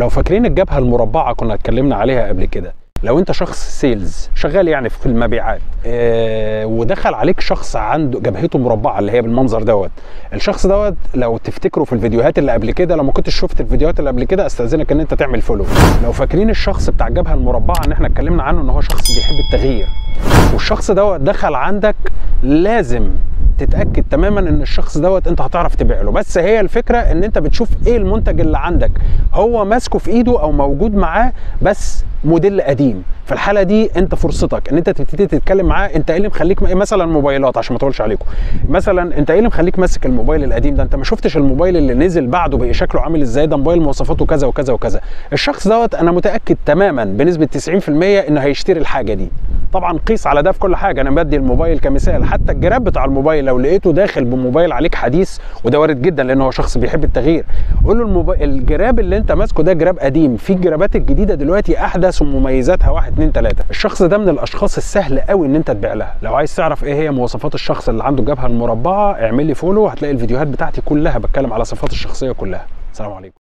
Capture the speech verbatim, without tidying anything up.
لو فاكرين الجبهه المربعه كنا اتكلمنا عليها قبل كده، لو انت شخص سيلز شغال يعني في المبيعات اه ودخل عليك شخص عنده جبهته مربعه اللي هي بالمنظر دوت، الشخص دوت لو تفتكروا في الفيديوهات اللي قبل كده، لو ما كنتش شفت الفيديوهات اللي قبل كده استاذنك ان انت تعمل فولو. لو فاكرين الشخص بتاع الجبهه المربعه ان احنا اتكلمنا عنه ان هو شخص بيحب التغيير، والشخص دوت دخل عندك لازم تتاكد تماما ان الشخص دوت انت هتعرف تبيع له. بس هي الفكره ان انت بتشوف ايه المنتج اللي عندك هو ماسكه في ايده او موجود معاه بس موديل قديم. في الحاله دي انت فرصتك ان انت تبتدي تتكلم معاه، انت ايه اللي مخليك مثلا موبايلات، عشان ما اطولش عليكم، مثلا انت ايه اللي مخليك ماسك الموبايل القديم ده؟ انت ما شفتش الموبايل اللي نزل بعده بقى شكله عامل ازاي؟ ده موبايل مواصفاته كذا وكذا وكذا. الشخص دوت انا متاكد تماما بنسبه تسعين في المية انه هيشتري الحاجه دي. طبعا قيس على ده في كل حاجه، انا بدي الموبايل كمثال، حتى الجراب بتاع الموبايل لو لقيته داخل بموبايل عليك حديث، وده وارد جدا لان هو شخص بيحب التغيير، قول له الموبايل الجراب اللي انت ماسكه ده جراب قديم، في الجرابات الجديده دلوقتي احدث ومميزاتها واحد اتنين تلاته. الشخص ده من الاشخاص السهل قوي ان انت تبيع لها. لو عايز تعرف ايه هي مواصفات الشخص اللي عنده الجبهه المربعه اعمل لي فولو، هتلاقي الفيديوهات بتاعتي كلها بتكلم على صفات الشخصيه كلها. سلام عليكم.